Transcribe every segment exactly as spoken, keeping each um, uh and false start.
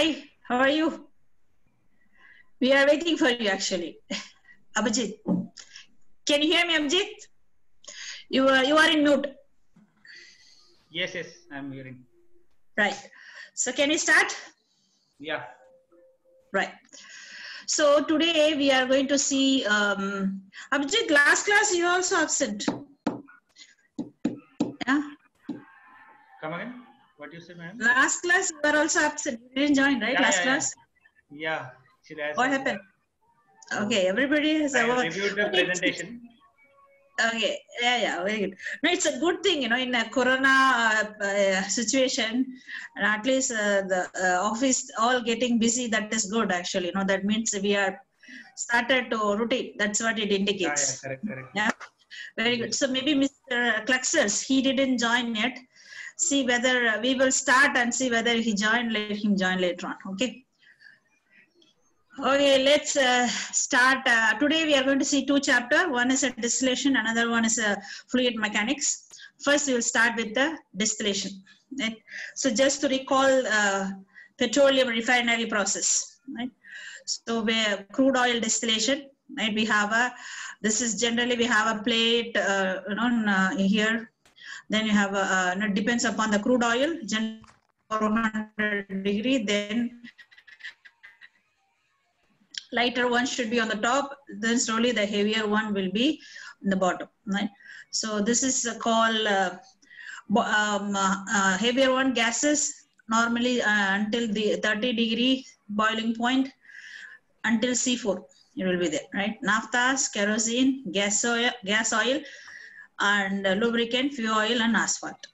Hi, how are you? We are waiting for you actually. Abhijit, can you hear me, Abhijit? You are you are in mute. Yes, yes, I am hearing. Right. So can we start? Yeah. Right. So today we are going to see. Um, Abhijit, last class you also absent. Yeah. Come again. What you said, ma'am? Last class you were also absent. You didn't join, right? Yeah, last yeah, class. Yeah. yeah. What happened? Okay, everybody has reviewed the presentation. Okay, yeah, yeah, very good. No, it's a good thing, you know, in a corona uh, uh, situation, and at least uh, the uh, office all getting busy. That is good, actually. You know, that means we are started to rotate. That's what it indicates. Yeah, yeah, correct, correct. Yeah, very good. So maybe Mister Cluxers, he didn't join yet. See whether uh, we will start and see whether he joined. Let him join later on. Okay. Okay, let's uh, start. Uh, today we are going to see two chapters. One is a distillation, another one is a fluid mechanics. First, we will start with the distillation. Right? So just to recall, uh, petroleum refinery process. Right? So we have crude oil distillation. Right? We have a. This is generally we have a plate. Uh, you know, uh, here. Then you have a. Uh, you know, depends upon the crude oil. Generally, four hundred degree. Then lighter one should be on the top, then slowly the heavier one will be in the bottom, right? So this is called uh, um, uh, heavier one gases, normally uh, until the thirty degree boiling point, until C four, it will be there, right? Naphthas, kerosene, gas oil, gas oil and uh, lubricant, fuel oil and asphalt.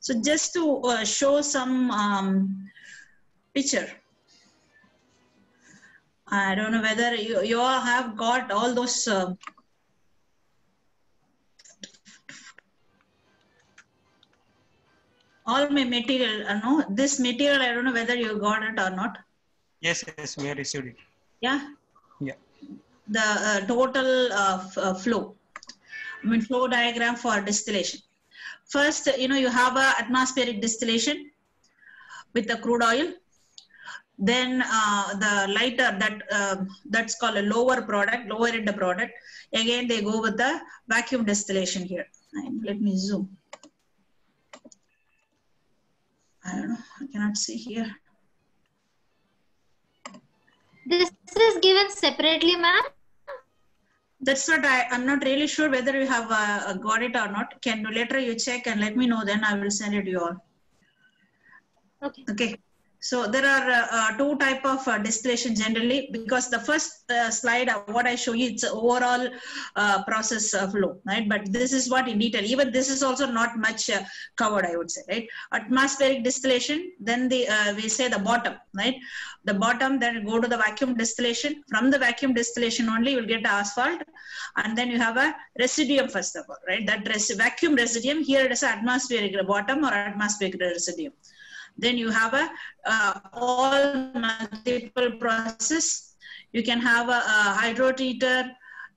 So just to uh, show some um, picture, I don't know whether you, you all have got all those. Uh, all my material, uh, no, this material, I don't know whether you got it or not. Yes, yes, we have received it. Yeah? Yeah. The uh, total uh, uh, flow, I mean flow diagram for distillation. First, you know, you have a atmospheric distillation with the crude oil. Then uh, the lighter that uh, that's called a lower product, lower in the product. Again, they go with the vacuum distillation here. And let me zoom. I don't know. I cannot see here. This is given separately, ma'am. That's what I. I'm not really sure whether you have uh, got it or not. Can later you check and let me know. Then I will send it to you all. Okay. Okay. So there are uh, uh, two type of uh, distillation generally, because the first uh, slide uh, what I show you, it's overall uh, process uh, flow, right? But this is what in detail, even this is also not much uh, covered, I would say, right? Atmospheric distillation, then the uh, we say the bottom, right? The bottom, then go to the vacuum distillation. From the vacuum distillation only, you will get the asphalt, and then you have a residuum first of all, right? That res vacuum residuum, here it is atmospheric bottom or atmospheric residuum. Then you have a uh, all multiple process. You can have a, a hydrotreater.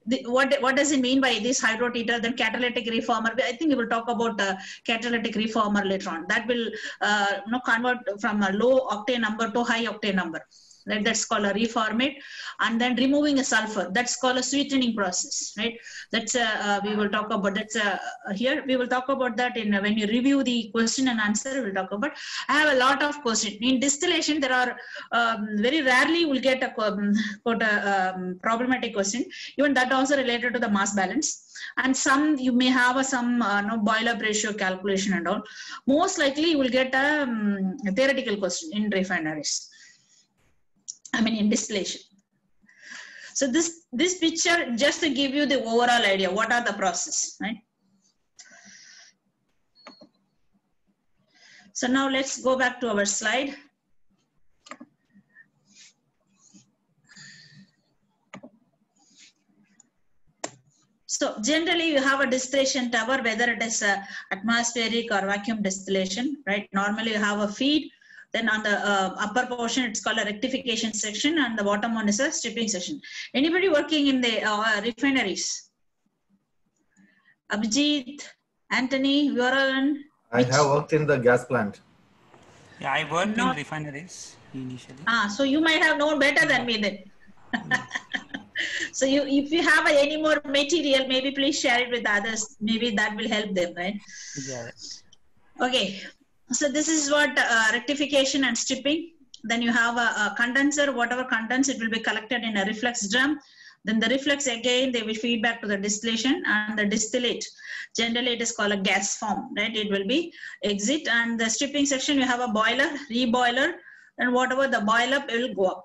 The, what what does it mean by this hydrotreater? Then catalytic reformer. I think we will talk about uh, catalytic reformer later on. That will uh, you know, convert from a low octane number to high octane number. Right? That's called a reformate. And then removing a sulfur. That's called a sweetening process. Right? That's a, uh, we will talk about. That's a, here we will talk about that in uh, when you review the question and answer. We'll talk about. I have a lot of questions in distillation. There are um, very rarely we'll get a um, quote a um, problematic question. Even that also related to the mass balance. And some you may have a, some uh, no boil-up ratio calculation and all. Most likely you will get a, um, a theoretical question in refineries. I mean in distillation. So this this picture just to give you the overall idea. What are the process, right? So now let's go back to our slide. So generally you have a distillation tower, whether it is a atmospheric or vacuum distillation, right? Normally you have a feed. Then on the uh, upper portion, it's called a rectification section, and the bottom one is a stripping section. Anybody working in the uh, refineries? Abhijit, Anthony, Varun. I have worked in the gas plant. Yeah, I worked Not, in refineries initially. Ah, so you might have known better than me then. So you, if you have any more material, maybe please share it with others. Maybe that will help them, right? Yeah. Okay. So this is what uh, rectification and stripping. Then you have a, a condenser. Whatever contents, it will be collected in a reflux drum. Then the reflux again, they will feed back to the distillation, and the distillate, generally it is called a gas form, right? It will be exit. And the stripping section, you have a boiler, reboiler, and whatever the boil up will go up.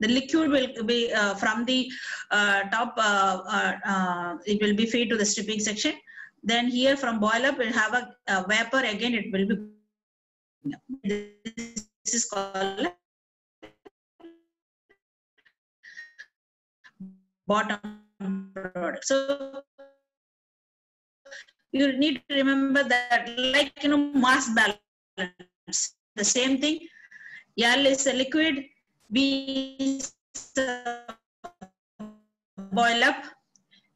The liquid will be uh, from the uh, top. Uh, uh, uh, it will be fed to the stripping section. Then here from boil up, we'll have a, a vapor again. It will be. This is called bottom product. So you need to remember that, like you know, mass balance. The same thing. L is a liquid. B is a boil up.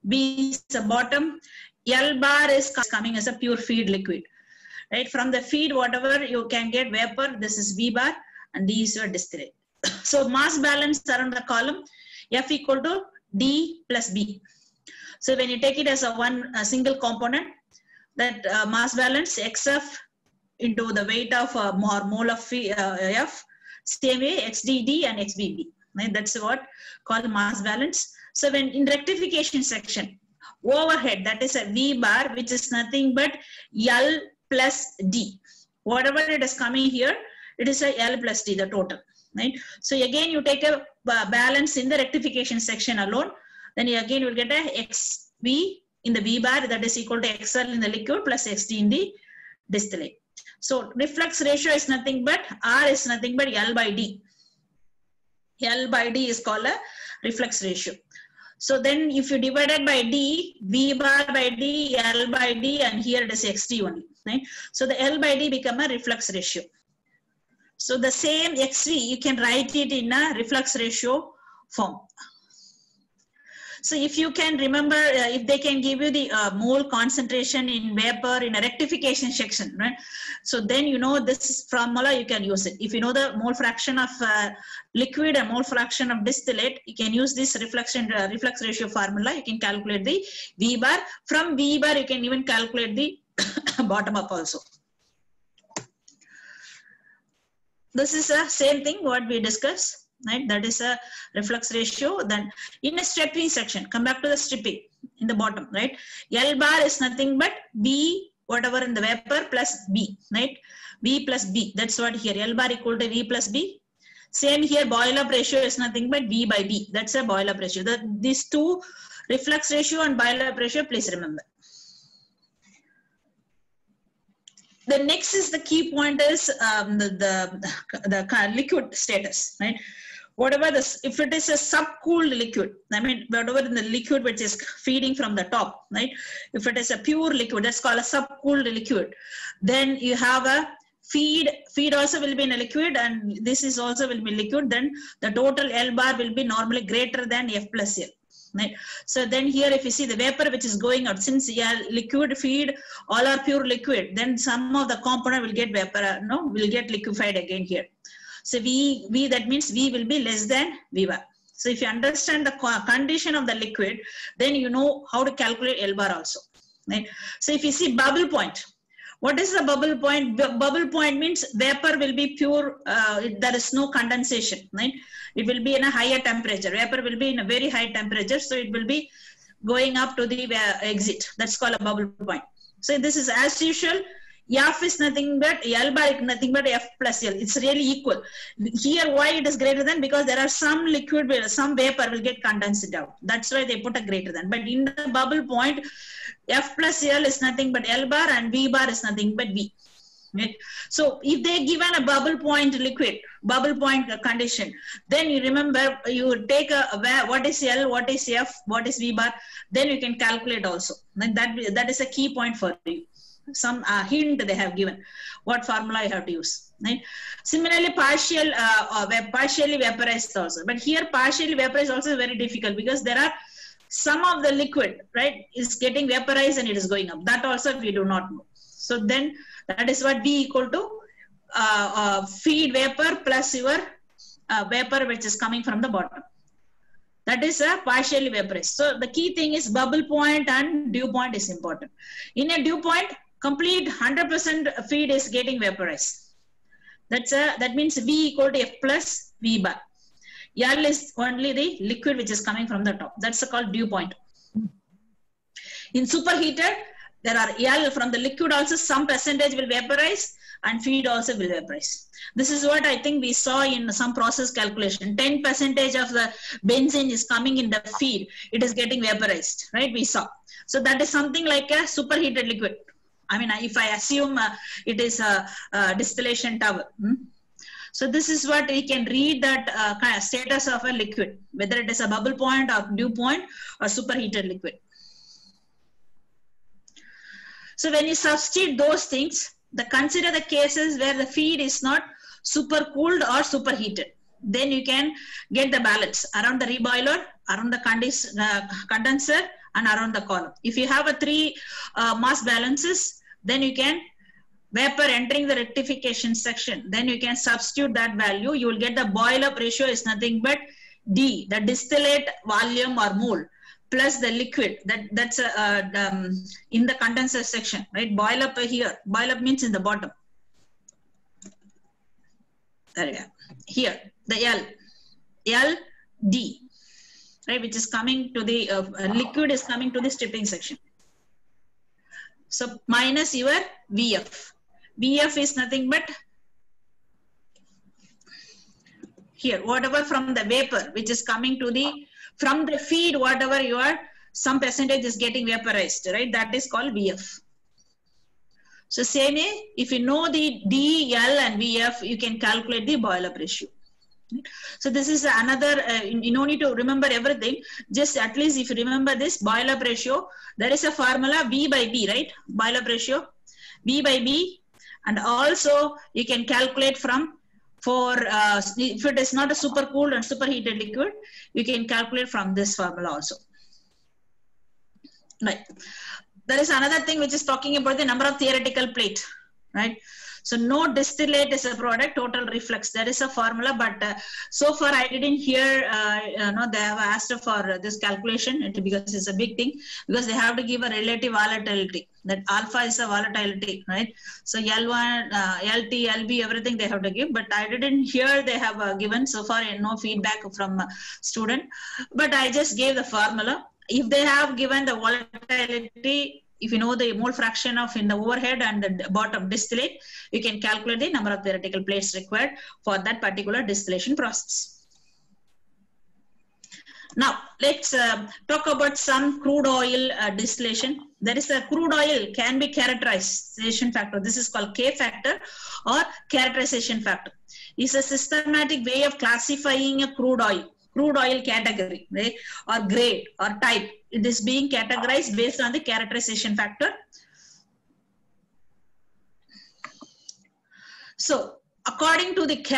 B is the bottom. L bar is coming as a pure feed liquid. Right, from the feed, whatever you can get vapor, this is V bar, and D is your distillate. So mass balance around the column, F equal to D plus B. So when you take it as a one a single component, that uh, mass balance X F into the weight of uh, more mole of uh, F, same way X D D and X B B. Right, that's what called mass balance. So when in rectification section, overhead, that is a V bar, which is nothing but L plus D. Whatever it is coming here, it is a L plus D, the total, right? So again, you take a balance in the rectification section alone, then you again will get a X V in the V bar, that is equal to X L in the liquid plus X D in the distillate. So reflux ratio is nothing but, R is nothing but L by D. L by D is called a reflux ratio. So then if you divide it by D, V bar by D, L by D, and here it is X D only, right? So the L by D become a reflux ratio. So the same X V, you can write it in a reflux ratio form. So if you can remember, uh, if they can give you the uh, mole concentration in vapor in a rectification section, right? So then you know this formula, you can use it. If you know the mole fraction of uh, liquid and mole fraction of distillate, you can use this reflection uh, reflux ratio formula. You can calculate the V bar. From V bar, you can even calculate the bottom up also. This is the same thing what we discussed. Right, that is a reflux ratio. Then in a stripping section, come back to the stripping in the bottom, right? L bar is nothing but B, whatever in the vapor, plus B, right? B plus B, that's what here, L bar equal to V plus B. Same here, boil up ratio is nothing but V by B, that's a boil up ratio. The, these two, reflux ratio and boil up ratio, please remember. The next is the key point is um, the, the, the, the liquid status, right? Whatever this, if it is a subcooled liquid, I mean, whatever in the liquid which is feeding from the top, right? If it is a pure liquid, that's called a subcooled liquid. Then you have a feed, feed also will be in a liquid, and this is also will be liquid. Then the total L bar will be normally greater than F plus L. Right. So then here, if you see the vapor which is going out, since yeah, liquid feed, all are pure liquid, then some of the component will get vapor, no, will get liquefied again here. So V, V, that means V will be less than V bar. So if you understand the condition of the liquid, then you know how to calculate L bar also. Right. So if you see bubble point, what is the bubble point? B bubble point means vapor will be pure, uh, there is no condensation, right? It will be in a higher temperature. Vapor will be in a very high temperature, so it will be going up to the uh, exit. That's called a bubble point. So this is as usual. F is nothing but L by nothing but F plus L. It's really equal. Here, why it is greater than? Because there are some liquid, some vapor will get condensed out. That's why they put a greater than. But in the bubble point, F plus L is nothing but L bar, and V bar is nothing but V. Right? So if they given a bubble point liquid, bubble point condition, then you remember you take a, a what is L, what is F, what is V bar, then you can calculate also. Then that that is a key point for you. Some uh, hint they have given what formula you have to use, right? Similarly, partial uh, or partially vaporized also, but here partially vaporized also is very difficult because there are some of the liquid, right, is getting vaporized and it is going up. That also we do not know. So then that is what V equal to uh, uh, feed vapor plus your uh, vapor which is coming from the bottom. That is a partially vaporized. So the key thing is bubble point and dew point is important. In a dew point, complete one hundred percent feed is getting vaporized. That's a, that means V equal to F plus V bar. L is only the liquid which is coming from the top. That's called dew point. In superheater, there are L from the liquid also, some percentage will vaporize and feed also will vaporize. This is what I think we saw in some process calculation. ten percentage of the benzene is coming in the feed. It is getting vaporized, right? We saw. So that is something like a superheated liquid. I mean, if I assume uh, it is a, a distillation tower. Hmm? So this is what we can read, that uh, kind of status of a liquid, whether it is a bubble point or dew point or superheated liquid. So when you substitute those things, the consider the cases where the feed is not supercooled or superheated. Then you can get the balance around the reboiler, around the condens uh, condenser, and around the column. If you have a three uh, mass balances, then you can vapor entering the rectification section. Then you can substitute that value. You will get the boil-up ratio is nothing but D, the distillate volume or mole, plus the liquid that that's uh, um, in the condenser section, right? Boil up here. Boil up means in the bottom. There we are. Here the L, L D, right? Which is coming to the uh, liquid is coming to the stripping section. So minus your V F. V F is nothing but here whatever from the vapor which is coming to the from the feed, whatever you are, some percentage is getting vaporized, right? That is called V F. So same way, if you know the D, L and V F, you can calculate the boil-up ratio. So this is another, uh, you don't need to remember everything. Just at least if you remember this boil-up ratio, there is a formula V by B, right? Boil-up ratio, V by B. And also you can calculate from for uh, if it is not a supercooled and superheated liquid, you can calculate from this formula also. Right. There is another thing which is talking about the number of theoretical plate, right? So no distillate is a product, total reflux. There is a formula, but uh, so far I didn't hear, uh, you know, they have asked for uh, this calculation because it's a big thing, because they have to give a relative volatility. That alpha is a volatility, right? So L one, uh, L T, L B, everything they have to give. But I didn't hear they have uh, given so far, and no feedback from uh, student. But I just gave the formula. If they have given the volatility, if you know the mole fraction of in the overhead and the bottom distillate, you can calculate the number of theoretical plates required for that particular distillation process. Now, let's uh, talk about some crude oil uh, distillation. There is a crude oil can be characterization factor. This is called K factor or characterization factor. It's a systematic way of classifying a crude oil, crude oil category, right? Or grade or type. It is being categorized based on the characterization factor. So, according to the K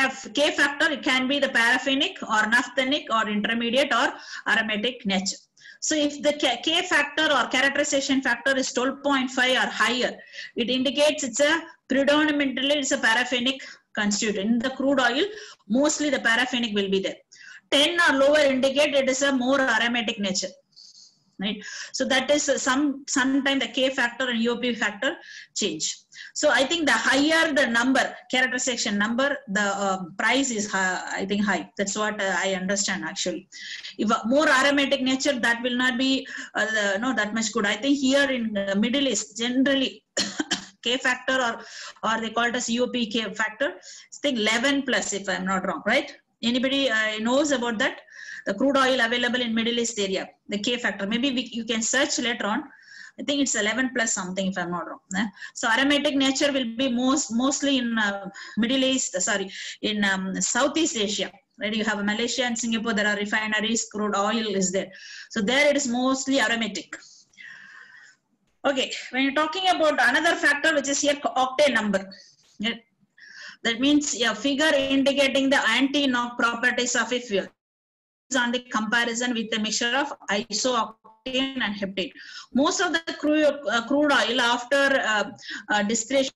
factor, it can be the paraffinic or naphthenic or intermediate or aromatic nature. So if the K factor or characterization factor is twelve point five or higher, it indicates it's a predominantly it's a paraffinic constituent. In the crude oil, mostly the paraffinic will be there. ten or lower indicate it is a more aromatic nature. Right? So that is some sometimes the K factor and U O P factor change. So I think the higher the number, characterization number, the uh, price is high, I think high. That's what uh, I understand actually. If a more aromatic nature, that will not be uh, the, no that much good. I think here in the Middle East, generally K factor or or they call it as U O P K factor. I think eleven plus if I'm not wrong, right? Anybody uh, knows about that? The crude oil available in Middle East area, the K factor. Maybe we, you can search later on. I think it's eleven plus something if I'm not wrong. Eh? So aromatic nature will be most mostly in uh, Middle East, sorry, in um, Southeast Asia. Right? You have Malaysia and Singapore, there are refineries, crude oil is there. So there it is mostly aromatic. Okay, when you're talking about another factor, which is here octane number. Yeah? That means a yeah, figure indicating the anti-knock properties of a fuel. On the comparison with the mixture of isooctane and heptane. Most of the crude, uh, crude oil after uh, uh, distillation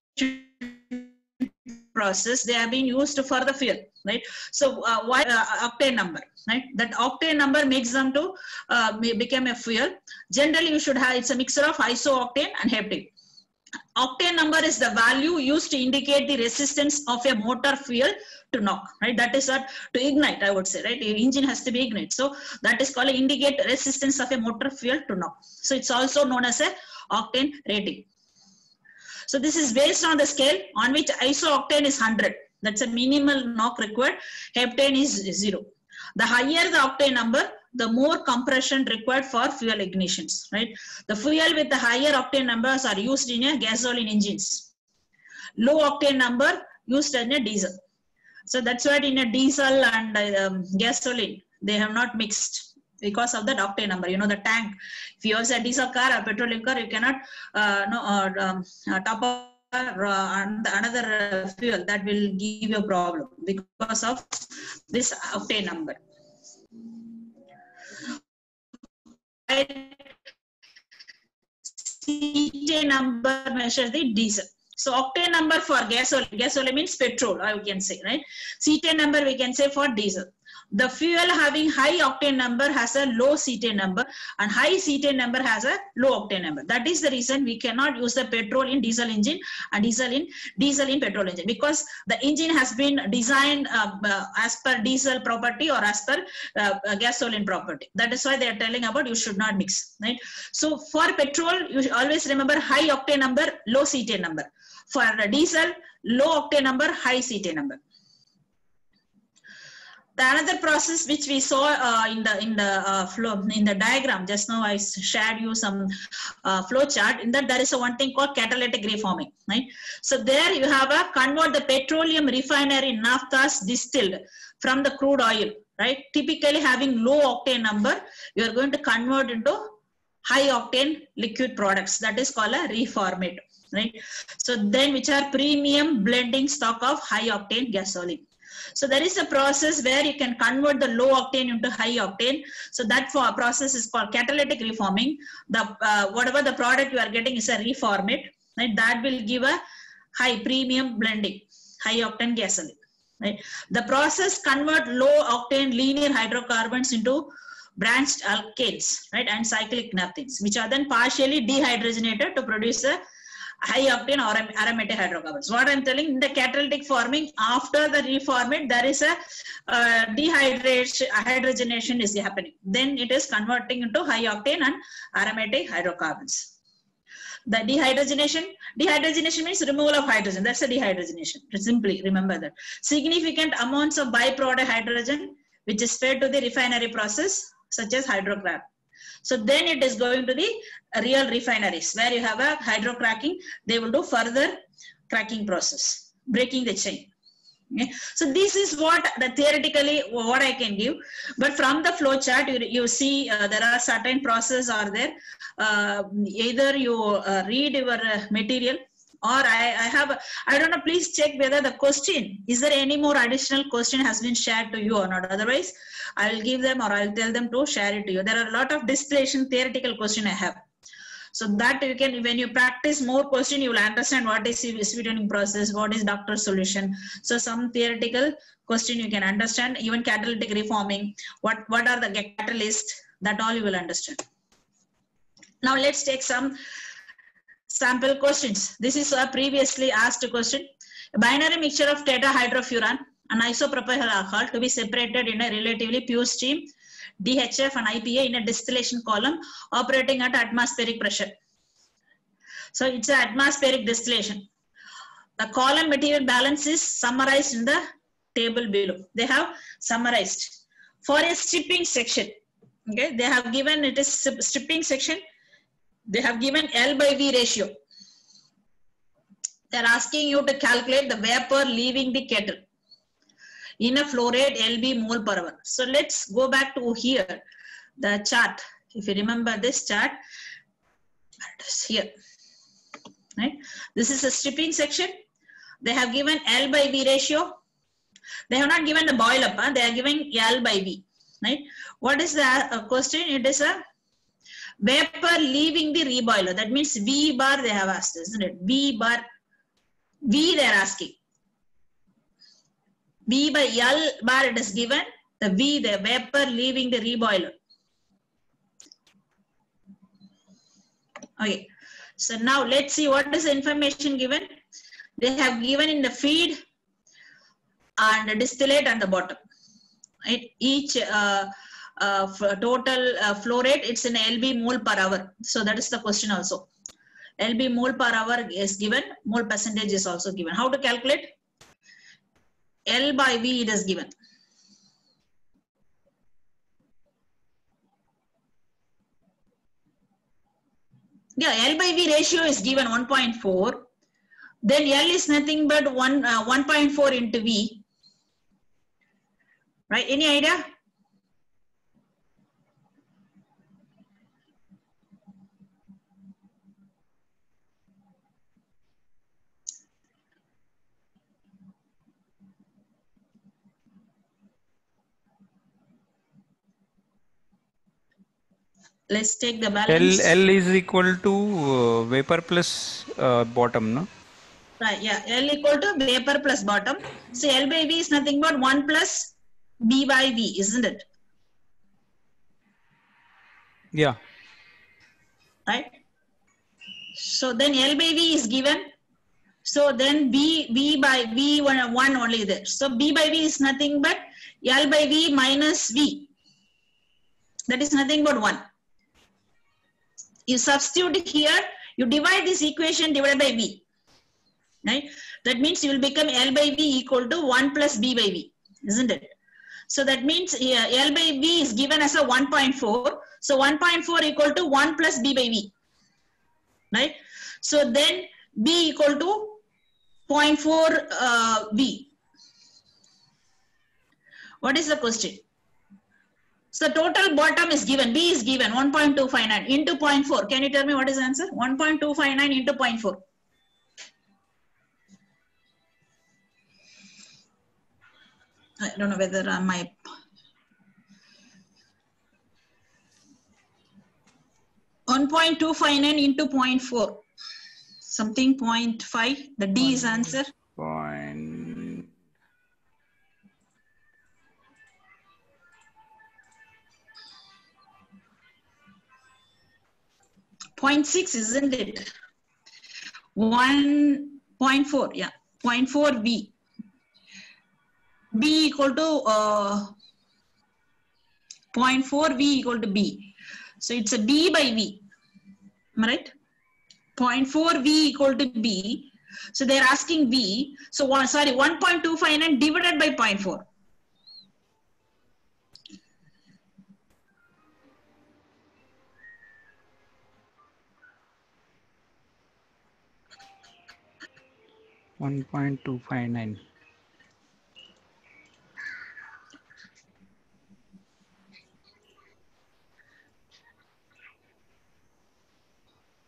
process, they have been used for the fuel, right? So uh, why uh, octane number, right? That octane number makes them to uh, become a fuel. Generally, you should have, it's a mixture of iso-octane and heptane. Octane number is the value used to indicate the resistance of a motor fuel to knock, right? That is what, to ignite, I would say, right? Your engine has to be ignited, so that is called indicate resistance of a motor fuel to knock. So it's also known as a octane rating. So this is based on the scale on which iso-octane is one hundred. That's a minimal knock required. Heptane is zero. The higher the octane number, the more compression required for fuel ignitions, right? The fuel with the higher octane numbers are used in a gasoline engines. Low octane number used in a diesel. So that's why in a diesel and um, gasoline, they have not mixed because of that octane number. You know, the tank. If you have a diesel car or petroleum car, you cannot uh, no or, um, top up or uh, another fuel. That will give you a problem because of this octane number. C T A number measures the diesel. So octane number for gasoline. Gasoline means petrol, I can say, right? C T A number we can say for diesel. The fuel having high octane number has a low C T A number, and high C T A number has a low octane number. That is the reason we cannot use the petrol in diesel engine and diesel in diesel in petrol engine, because the engine has been designed uh, uh, as per diesel property or as per uh, uh, gasoline property. That is why they are telling about you should not mix, right? So for petrol, you should always remember high octane number, low C T A number. For diesel, low octane number, high C T A number. The another process which we saw uh, in the in the uh, flow in the diagram just now, I shared you some uh, flow chart. In that, there is a one thing called catalytic reforming, right? So there you have a convert the petroleum refinery naphthas distilled from the crude oil, right? Typically having low octane number, you are going to convert into high octane liquid products. That is called a reformate, right? So then, which are premium blending stock of high octane gasoline. So there is a process where you can convert the low octane into high octane. So that for process is called catalytic reforming. The uh, whatever the product you are getting is a reformate, right? That will give a high premium blending, high octane gasoline, right? The process convert low octane linear hydrocarbons into branched alkanes, right, and cyclic naphthenes, which are then partially dehydrogenated to produce a high octane or aromatic hydrocarbons. What I'm telling, in the catalytic forming, after the reformate, there is a uh, dehydration, hydrogenation is happening. Then it is converting into high octane and aromatic hydrocarbons. The dehydrogenation, dehydrogenation means removal of hydrogen. That's a dehydrogenation. Simply remember that. Significant amounts of byproduct hydrogen, which is fed to the refinery process, such as hydrocrack. So then it is going to the real refineries where you have a hydrocracking. They will do further cracking process, breaking the chain. Okay. So this is what the theoretically what I can give, but from the flow chart you, you see uh, there are certain processes are there. Uh, either you uh, read your uh, material, or I, I have a, I don't know. Please check whether the question, is there any more additional question has been shared to you or not. Otherwise, I will give them or I will tell them to share it to you. There are a lot of distillation theoretical question I have. So that you can, when you practice more question, you will understand what is sweetening process, what is Doctor solution. So some theoretical question you can understand. Even catalytic reforming, what what are the catalysts, that all you will understand. Now let's take some sample questions. This is a previously asked question. A binary mixture of tetrahydrofuran and isopropyl alcohol to be separated in a relatively pure stream, D H F and I P A, in a distillation column operating at atmospheric pressure. So it's an atmospheric distillation. The column material balance is summarized in the table below. They have summarized for a stripping section. Okay, they have given it is stripping section. They have given L by V ratio. They are asking you to calculate the vapor leaving the kettle in a flow rate L B mole per hour. So let's go back to here, the chart. If you remember this chart, it is here, right? This is a stripping section. They have given L by V ratio. They have not given the boil up. Huh? They are giving L by V, right? What is the uh, question? It is a vapor leaving the reboiler. That means V bar they have asked, isn't it? V bar, V they are asking. B by L bar it is given. The V, the vapor leaving the reboiler. Okay. So now let's see what is the information given. They have given in the feed and the distillate on the bottom. Right? Each uh, uh, total uh, flow rate, it's in L B mole per hour. So that is the question also. L B mole per hour is given. Mole percentage is also given. How to calculate? L by V it is given. Yeah, L by V ratio is given one point four. Then L is nothing but one uh, one point four into V. Right? Any idea? Let's take the balance. L, L is equal to uh, vapor plus uh, bottom, no? Right, yeah. L equal to vapor plus bottom. So L by V is nothing but one plus B by V, isn't it? Yeah. Right? So then L by V is given. So then B, V by V, one, one only there. So B by V is nothing but L by V minus V. That is nothing but one. You substitute here, you divide this equation divided by V, right? That means you will become L by V equal to one plus B by V, isn't it? So that means yeah, L by V is given as a one point four. So one point four equal to one plus B by V, right? So then B equal to zero point four uh, V. What is the question? So total bottom is given, B is given, one point two five nine into zero point four. Can you tell me what is the answer? one point two five nine into zero point four. I don't know whether uh, my... one point two five nine into zero point four. Something zero point five. The D point is answer. Point. zero point six, isn't it? one point four, yeah. zero point four B. B equal to uh, zero point four V equal to B. So it's a B by V. Am I right? zero point four V equal to B. So they're asking V. So one, sorry, one point two five nine divided by zero point four. one point two five nine.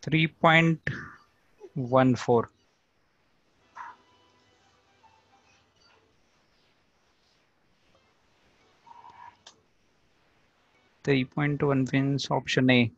three point one four. three point one means option A.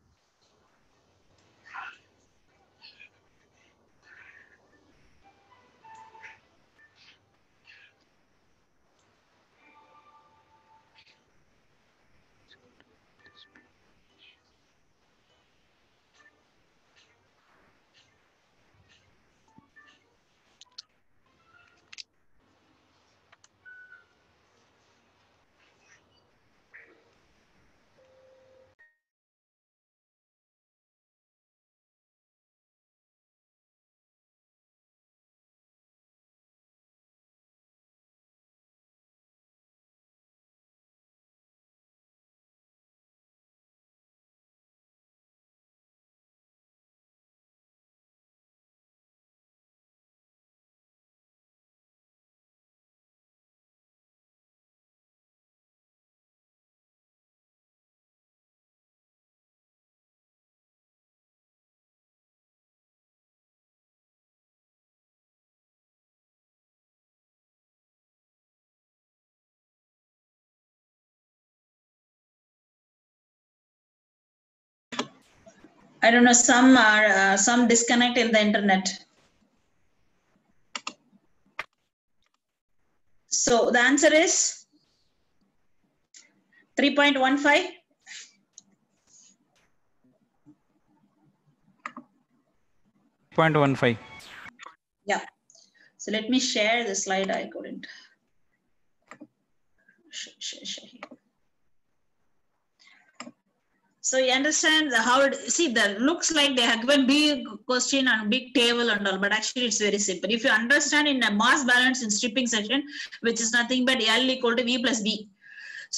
I don't know, some are uh, some disconnect in the internet. So the answer is three point one five. zero point one five. Yeah. So let me share the slide. I couldn't. So you understand the how it, see that looks like they have given big question and big table and all, but actually it's very simple. If you understand in a mass balance in stripping section, which is nothing but L equal to V plus B.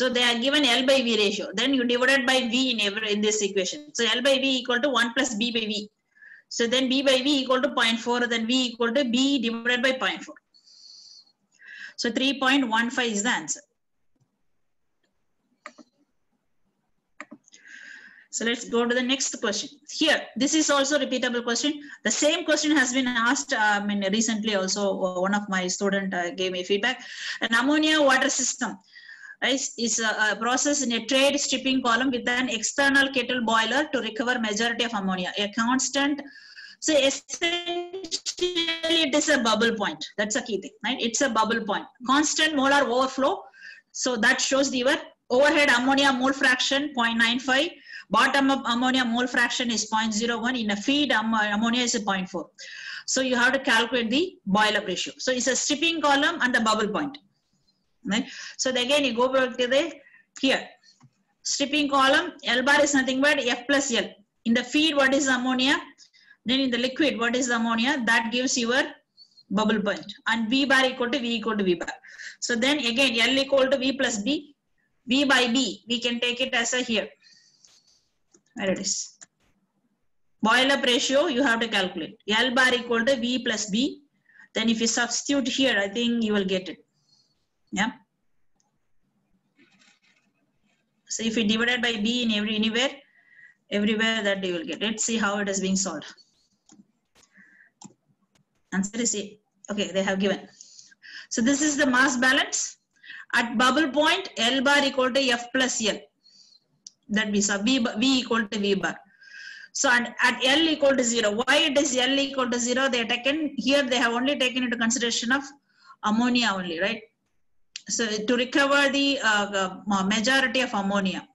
So they are given L by V ratio. Then you divided by V in every in this equation. So L by V equal to one plus B by V. So then B by V equal to zero point four, then V equal to B divided by zero point four. So three point one five is the answer. So let's go to the next question. Here, this is also a repeatable question. The same question has been asked. I mean, recently also one of my student uh, gave me feedback. An ammonia water system is, is a, a process in a trade stripping column with an external kettle boiler to recover majority of ammonia. A constant. So essentially, it is a bubble point. That's a key thing, right? It's a bubble point. Constant molar overflow. So that shows the overhead ammonia mole fraction zero point nine five. Bottom up ammonia mole fraction is zero point zero one. In a feed, um, ammonia is zero point four. So you have to calculate the boil-up ratio. So it's a stripping column and the bubble point. Right? So again, you go back to the here. Stripping column, L bar is nothing but F plus L. In the feed, what is ammonia? Then in the liquid, what is ammonia? That gives your bubble point. And V bar equal to V equal to V bar. So then again, L equal to V plus B. V by B, we can take it as a here. Where it is. Boil-up ratio, you have to calculate. L bar equal to V plus B. Then if you substitute here, I think you will get it. Yeah. So if you divided by B in every anywhere, everywhere that you will get. Let's see how it is being solved. Answer is A. Okay, they have given. So this is the mass balance. At bubble point, L bar equal to F plus L. That we saw v, v equal to V bar. So and at L equal to zero, why it is L equal to zero? They taken here. They have only taken into consideration of ammonia only, right? So to recover the uh, uh, majority of ammonia.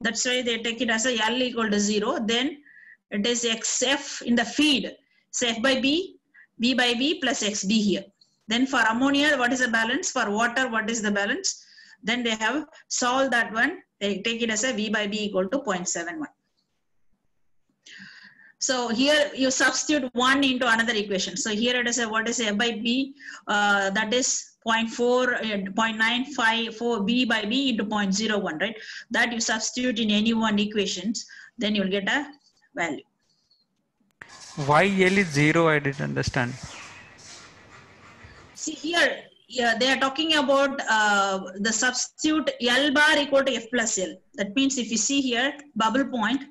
That's why they take it as a L equal to zero. Then it is X F in the feed. So F by B, B by B plus X B here. Then for ammonia, what is the balance? For water, what is the balance? Then they have solved that one. They take it as a V by B equal to zero point seven one. So here you substitute one into another equation. So here it is a, what is F by B? Uh, that is zero point four, zero point nine five four B by B into zero point zero one, right? That you substitute in any one equations, then you'll get a value. Why L is zero? I didn't understand. See here. Yeah, they are talking about uh, the substitute L bar equal to F plus L. That means if you see here, bubble point,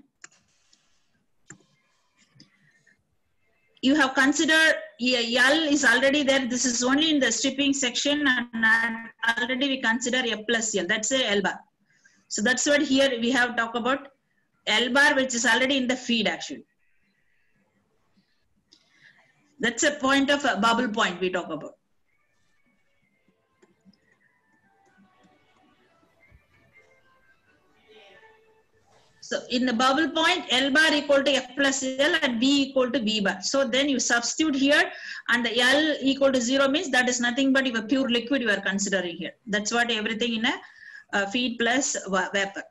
you have considered yeah, L is already there. This is only in the stripping section and already we consider F plus L. That's a L bar. So that's what here we have talked about L bar, which is already in the feed actually. That's a point of a bubble point we talk about. So in the bubble point, L bar equal to F plus L and V equal to V bar. So then you substitute here and the L equal to zero means that is nothing but if a pure liquid you are considering here. That's what everything in a uh, feed plus vapor,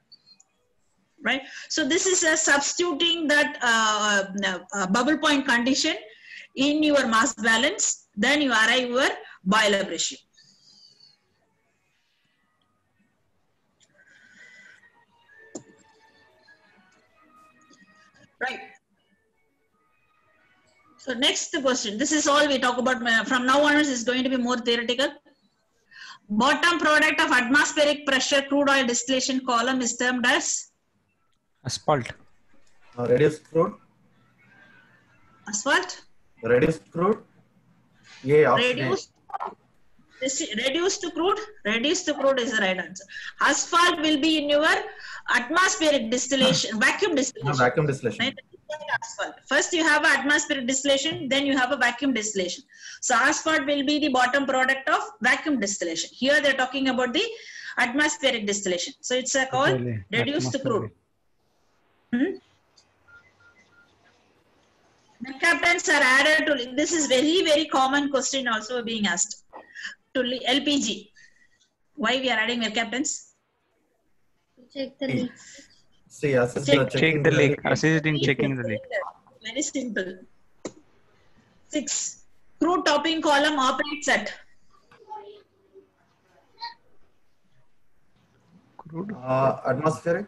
right? So this is a substituting that uh, uh, bubble point condition in your mass balance. Then you arrive your boil-up ratio. Right. So next question. This is all we talk about from now onwards. Is going to be more theoretical. Bottom product of atmospheric pressure crude oil distillation column is termed as asphalt. Uh, reduced crude. Asphalt. Reduced crude. Yeah. Reduced. Reduced to crude. Reduced to crude is the right answer. Asphalt will be in your atmospheric distillation, uh, vacuum distillation. Uh, vacuum distillation. Right? asphalt. First you have atmospheric distillation, then you have a vacuum distillation. So asphalt will be the bottom product of vacuum distillation. Here they are talking about the atmospheric distillation. So it's a called really? reduced crude. Hmm? Mercaptans are added to. This is very very common question also being asked to L P G. Why we are adding mercaptans? Check the leak. See, assist check, check the leak. Assist in checking the leak. Very simple. Six. Crude topping column operates at. Crude. Uh, atmospheric.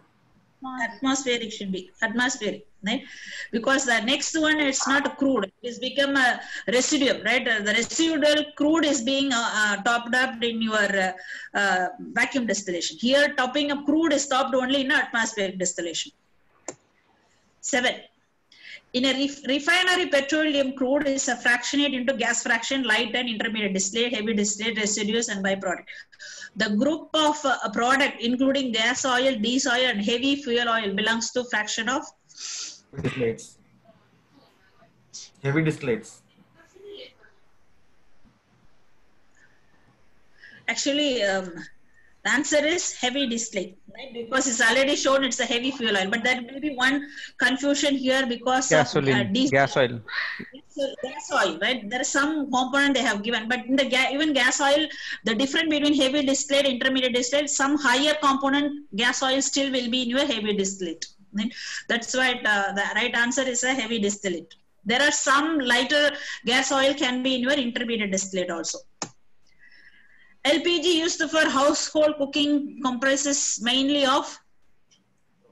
Atmospheric should be atmospheric, right? Because the next one, it's not a crude, it is become a residuum, right? The residual crude is being uh, uh, topped up in your uh, uh, vacuum distillation. Here topping up crude is topped only in atmospheric distillation. Seven. In a ref refinery, petroleum crude is fractionated into gas fraction, light and intermediate distillate, heavy distillate, residues and byproduct. The group of uh, a product including gas oil, diesel oil and heavy fuel oil belongs to fraction of distillates. Heavy distillates. Actually, um, the answer is heavy distillate, right? Because it's already shown it's a heavy fuel oil, but there may be one confusion here because gasoline, of, uh, diesel, gas oil. Gas oil, right? There is some component they have given, but in the ga even gas oil, the difference between heavy distillate, intermediate distillate, some higher component gas oil still will be in your heavy distillate. Right? That's why it, uh, the right answer is a heavy distillate. There are some lighter gas oil can be in your intermediate distillate also. L P G used for household cooking comprises mainly of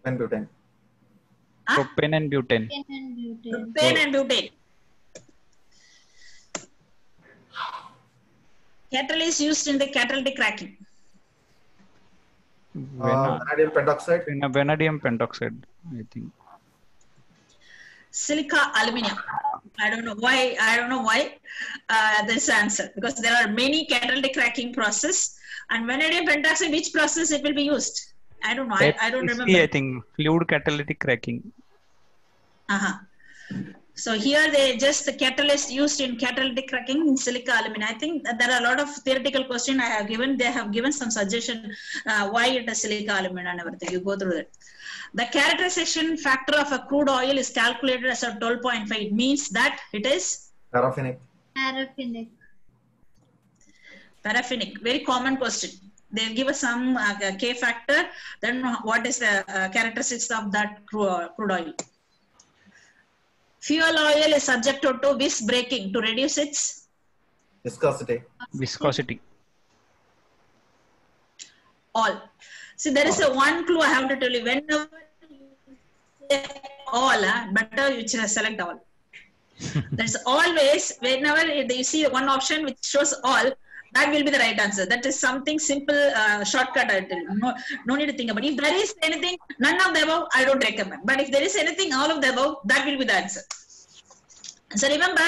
propane, butane. Huh? Propane and butane. Propane and butane. Propane and butane. Catalyst used in the catalytic cracking. Uh, vanadium pentoxide. Vanadium pentoxide, I think. Silica alumina. I don't know why. I don't know why uh, this answer, because there are many catalytic cracking process, and vanadium pentoxide, which process it will be used? I don't know. I, I don't remember. Yeah, I think fluid catalytic cracking. Uh huh. So here they just the catalyst used in catalytic cracking in silica alumina. I think that there are a lot of theoretical questions I have given. They have given some suggestion uh, why it is silica alumina and everything. You go through that. The characterization factor of a crude oil is calculated as a twelve point five. It means that it is paraffinic. Paraffinic. Paraffinic. Very common question. They give us some uh, K factor. Then what is the uh, characteristics of that crude oil? Fuel oil is subjected to vis breaking to reduce its viscosity. Viscosity. All. See, there is a one clue I have to tell you. Whenever you say all, uh, better you select all. There's always, whenever you see one option which shows all, that will be the right answer. That is something simple, uh, shortcut. I tell you. No, no need to think about it. If there is anything, none of the above, I don't recommend. But if there is anything, all of the above, that will be the answer. So remember,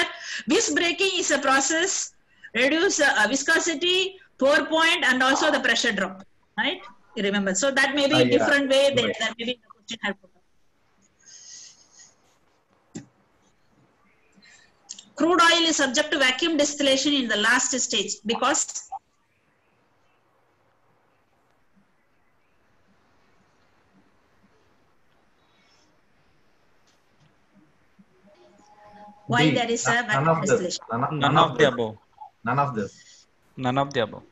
vis breaking is a process, reduce uh, viscosity, pour point, and also the pressure drop. Right? You remember, so that may be uh, a different yeah. way that, that may be the question had put up. Crude oil is subject to vacuum distillation in the last stage because why the, there is a vacuum none distillation. Of none, none of the above. None of this. None of the above.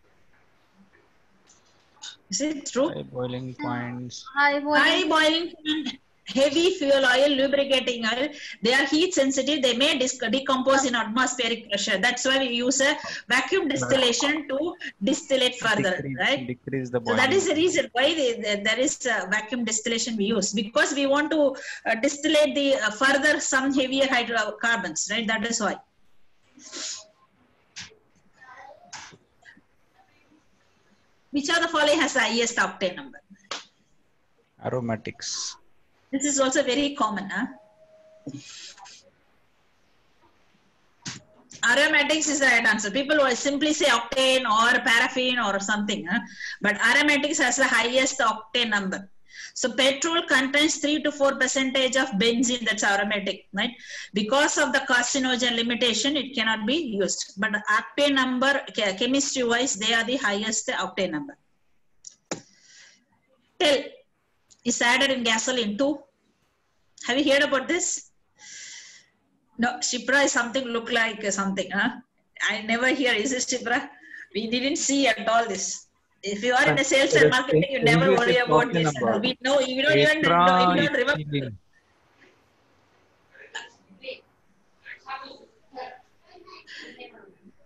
Is it true? High boiling points. High boiling, High boiling point, heavy fuel oil, lubricating oil. They are heat sensitive. They may decompose in atmospheric pressure. That's why we use a vacuum distillation to distillate further, decrease, right? Decrease the boiling. So that is the reason why they, they, there is a vacuum distillation we use, because we want to uh, distillate the uh, further some heavier hydrocarbons, right? That is why. Which of the following has the highest octane number? Aromatics. This is also very common. Huh? Aromatics is the right answer. People will simply say octane or paraffin or something. Huh? But aromatics has the highest octane number. So petrol contains three to four percentage of benzene, that's aromatic, right? Because of the carcinogen limitation, it cannot be used. But octane number, chemistry wise, they are the highest octane number. Tell is added in gasoline too. Have you heard about this? No, Shipra is something look like something. Huh? I never hear. Is it Shipra? We didn't see at all this. If you are but in the sales and marketing, you never worry about this. About we know you don't even know, you don't remember.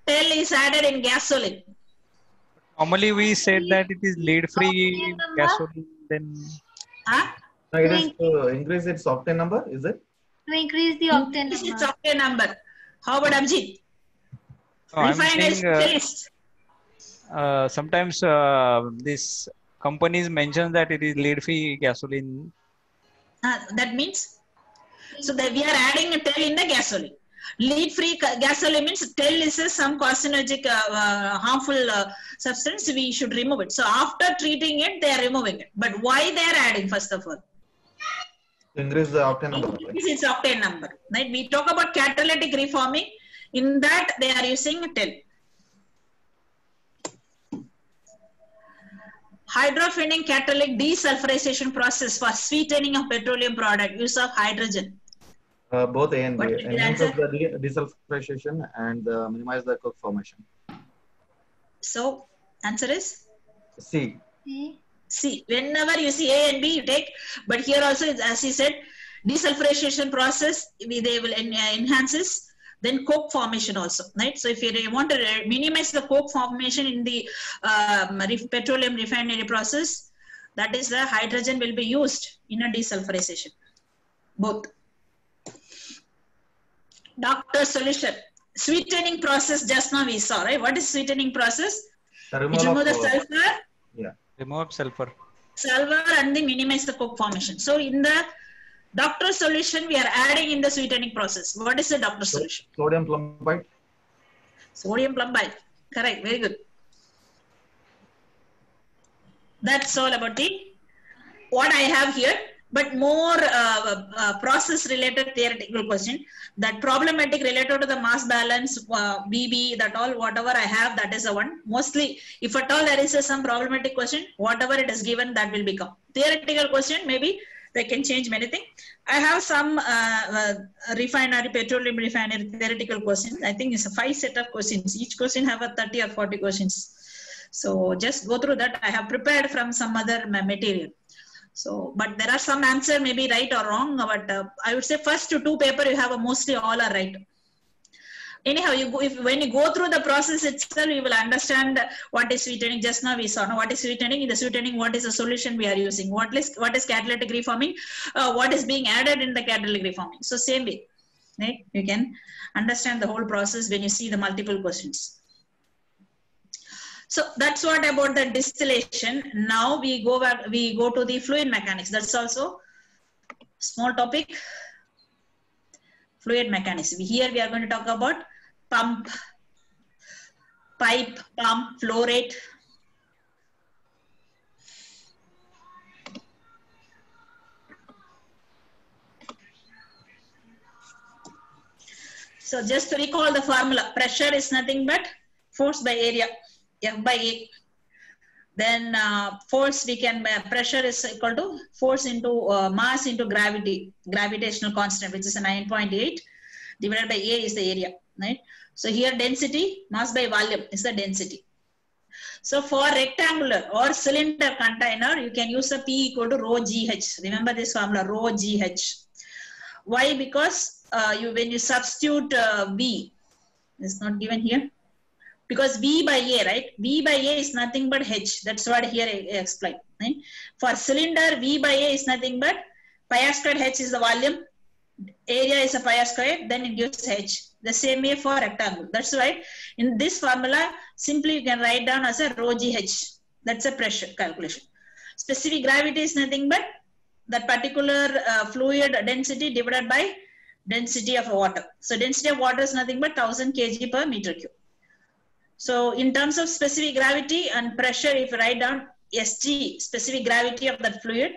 Tell is added in gasoline. Normally, we said that it is lead-free in gasoline. Then, huh? No, it is to increase its octane number, is it? To increase the octane number. Its octane number. How about Abhijit? Oh, refined as taste. Uh, sometimes uh, these companies mention that it is lead-free gasoline. Uh, that means? So that we are adding a TEL in the gasoline. Lead-free gasoline means TEL is a, some carcinogenic, uh, uh, harmful uh, substance. We should remove it. So after treating it, they are removing it. But why they are adding, first of all? To increase the octane number. Increase its octane number. Right? We talk about catalytic reforming. In that, they are using TEL. Hydrogenating catalytic desulfurization process for sweetening of petroleum product. Use of hydrogen. Uh, both A and B. Enhance the desulfurization and uh, minimize the coke formation. So, answer is C. C. C. Whenever you see A and B, you take. But here also, as he said, desulfurization process they will enhances. Then coke formation also, right? So if you want to minimize the coke formation in the um, petroleum refinery process, that is the hydrogen will be used in a desulfurization, both. Doctor's solution, sweetening process just now we saw, right? What is sweetening process? The remove, remove the sulfur. Yeah, remove sulfur. Sulfur and then minimize the coke formation. So in the Doctor solution, we are adding in the sweetening process. What is the doctor solution? Sodium plumbite. Sodium plumbite. Correct. Very good. That's all about the what I have here. But more uh, uh, process-related theoretical question. That problematic related to the mass balance, uh, B B, that all, whatever I have, that is the one. Mostly, if at all there is a, some problematic question, whatever it is given, that will become. Theoretical question, maybe they can change many things. I have some uh, uh, refinery, petroleum refinery theoretical questions. I think it's a five set of questions. Each question have a thirty or forty questions. So just go through that. I have prepared from some other material. So, but there are some answer maybe right or wrong. But uh, I would say first to two paper, you have a mostly all are right. Anyhow, you go, if, when you go through the process itself, you will understand what is sweetening. Just now we saw now what is sweetening. In the sweetening, what is the solution we are using? What is, what is catalytic reforming? Uh, what is being added in the catalytic reforming? So same way, right? You can understand the whole process when you see the multiple questions. So that's what about the distillation. Now we go back, we go to the fluid mechanics. That's also small topic. Fluid mechanics. Here we are going to talk about pump, pipe, pump, flow rate. So just to recall the formula, pressure is nothing but force by area, F by A. Then uh, force we can, uh, pressure is equal to force into uh, mass into gravity, gravitational constant, which is a nine point eight, divided by A is the area, right? So here density, mass by volume is the density. So for rectangular or cylinder container, you can use a P equal to rho G H. Remember this formula, rho G H. Why? Because uh, you when you substitute uh, V, it's not given here. Because V by A, right? V by A is nothing but H. That's what here I explained. Right? For cylinder, V by A is nothing but pi r squared H is the volume. Area is a pi r squared. Then it gives H. The same way for rectangle. That's right. In this formula, simply you can write down as a rho G H. That's a pressure calculation. Specific gravity is nothing but that particular uh, fluid density divided by density of water. So density of water is nothing but one thousand kilograms per meter cube. So in terms of specific gravity and pressure, if you write down S G, specific gravity of that fluid,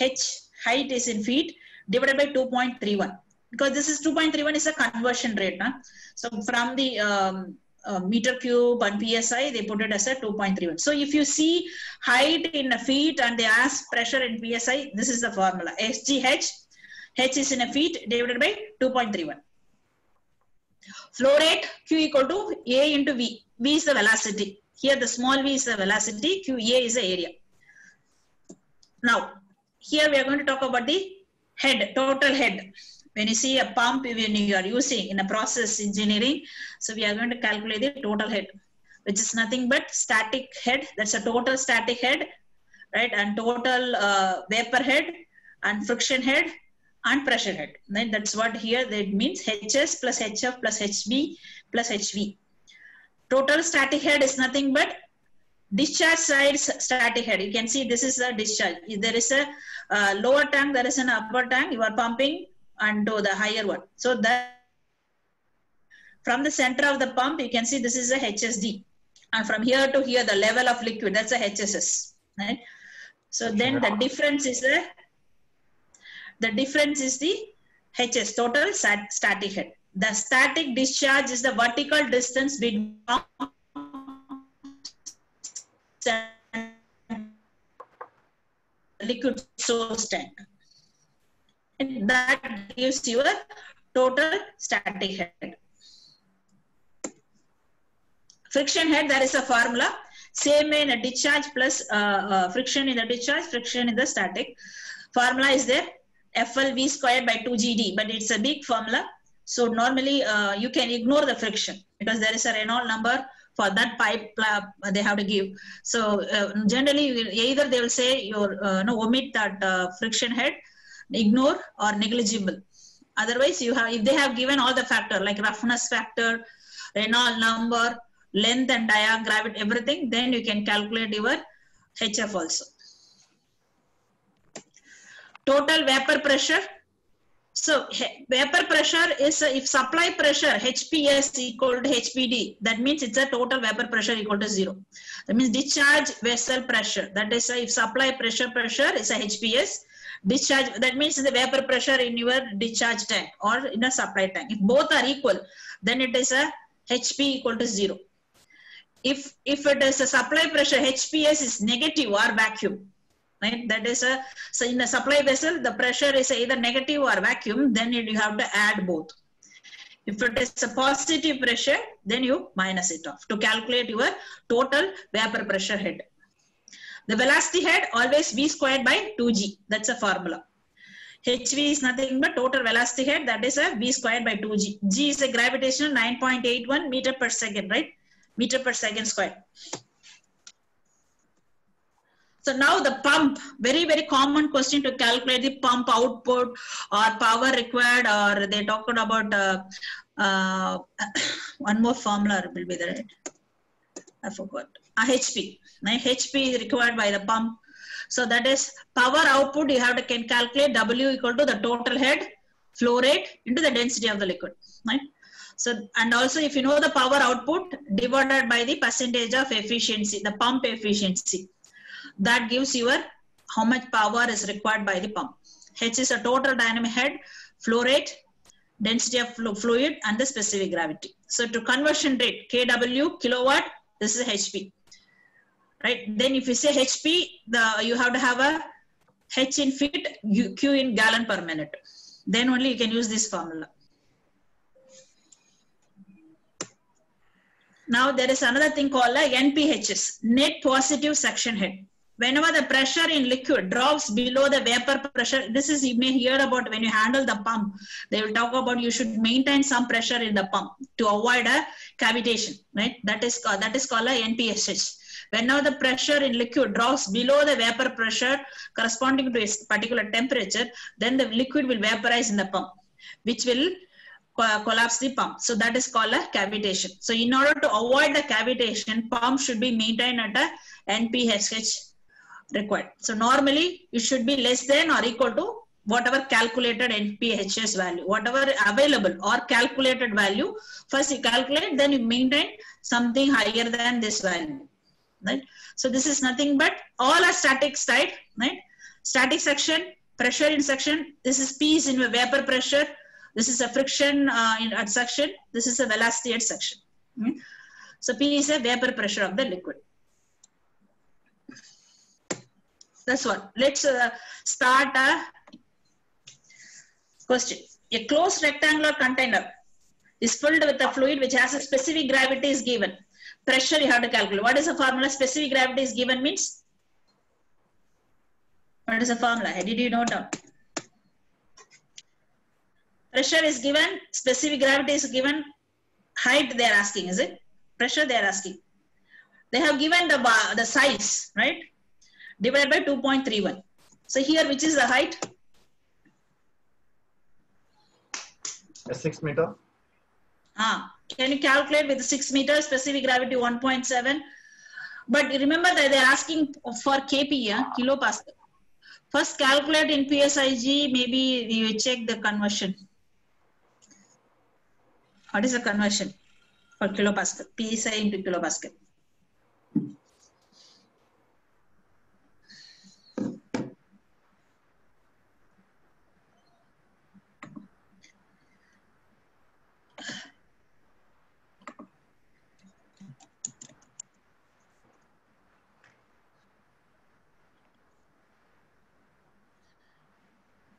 h, height is in feet, divided by two point three one, because this is two point three one is a conversion rate. Huh? So from the um, uh, meter cube and P S I, they put it as a two point three one. So if you see height in a feet and they ask pressure in P S I, this is the formula. S G H, h is in a feet divided by two point three one. Flow rate, Q equal to A into V. V is the velocity. Here the small v is the velocity, Q A is the area. Now, here we are going to talk about the head, total head. When you see a pump, when you are using in a process engineering, so we are going to calculate the total head, which is nothing but static head. That's a total static head, right? And total uh, vapor head and friction head and pressure head. Right? That's what here it means, H S plus H F plus H B plus H V. Total static head is nothing but discharge side static head. You can see this is a discharge. If there is a uh, lower tank, there is an upper tank, you are pumping onto the higher one. So that from the center of the pump, you can see this is a H S D. And from here to here, the level of liquid, that's a H S S. Right? So then the difference is the, the difference is the H S, total stat static head. The static discharge is the vertical distance between liquid source tank. And that gives you a total static head. Friction head, there is a formula. Same in a discharge plus uh, uh, friction in the discharge, friction in the static. Formula is there, F L V squared by two G D, but it's a big formula. So normally uh, you can ignore the friction because there is a Reynolds number for that pipe uh, they have to give. So uh, generally you will, either they will say your uh, no, omit that uh, friction head, ignore or negligible. Otherwise you have, if they have given all the factor like roughness factor, Reynolds number, length and dia, gravity, everything, then you can calculate your H F also. Total vapor pressure. So vapor pressure is, uh, if supply pressure H P S equal to H P D, that means it's a total vapor pressure equal to zero. That means discharge vessel pressure. That is, uh, if supply pressure pressure is a H P S, discharge, that means the vapor pressure in your discharge tank or in a supply tank. If both are equal, then it is a H P equal to zero. If, if it is a supply pressure, H P S is negative or vacuum. Right? That is a, so in a supply vessel, the pressure is either negative or vacuum, then you have to add both. If it is a positive pressure, then you minus it off to calculate your total vapor pressure head. The velocity head, always V squared by two G. That's a formula. H V is nothing but total velocity head, that is a V squared by two G. G is a gravitational nine point eight one meter per second, right? Meter per second squared. So now the pump, very, very common question to calculate the pump output or power required, or they talked about uh, uh, one more formula will be there. I forgot. Uh, H P. Now, H P is required by the pump. So that is power output, you have to can calculate W equal to the total head flow rate into the density of the liquid. Right? So, and also if you know the power output divided by the percentage of efficiency, the pump efficiency. That gives your how much power is required by the pump. H is a total dynamic head, flow rate, density of fluid and the specific gravity. So to conversion rate, K W, kilowatt, this is H P. Right? Then if you say H P, the, you have to have a H in feet, Q in gallon per minute. Then only you can use this formula. Now there is another thing called a N P H S, net positive suction head. Whenever the pressure in liquid drops below the vapor pressure, this is you may hear about when you handle the pump, they will talk about you should maintain some pressure in the pump to avoid a cavitation, right? That is, that is called a N P S H. Whenever the pressure in liquid drops below the vapor pressure corresponding to its particular temperature, then the liquid will vaporize in the pump, which will collapse the pump. So that is called a cavitation. So in order to avoid the cavitation, pump should be maintained at a N P S H required. So normally it should be less than or equal to whatever calculated N P H S value, whatever available or calculated value. First you calculate, then you maintain something higher than this value, right? So this is nothing but all are static side, right? Static section, pressure in suction. This is P is in vapor pressure. This is a friction uh, in at suction. This is a velocity at suction. Hmm? So P is a vapor pressure of the liquid. That's what. Let's uh, start a question. A closed rectangular container is filled with a fluid which has a specific gravity is given. Pressure you have to calculate. What is the formula? Specific gravity is given means? What is the formula? Did you note down? Pressure is given, specific gravity is given, height they are asking, is it? Pressure they are asking. They have given the bar, the size, right? Divided by two point three one. So here, which is the height? Six meter. Ah, can you calculate with six meter? Specific gravity one point seven. But remember that they are asking for K P A, yeah? Kilopascal. First, calculate in P S I G. Maybe you check the conversion. What is the conversion for kilopascal? P S I into kilopascal.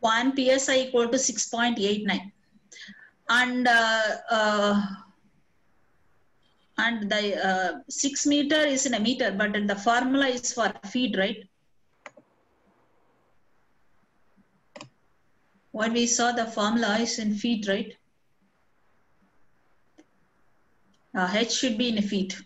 one P S I equal to six point eight nine, and uh, uh, and the uh, six meter is in a meter, but the formula is for feet, right? What we saw, the formula is in feet, right? Uh, H should be in feet.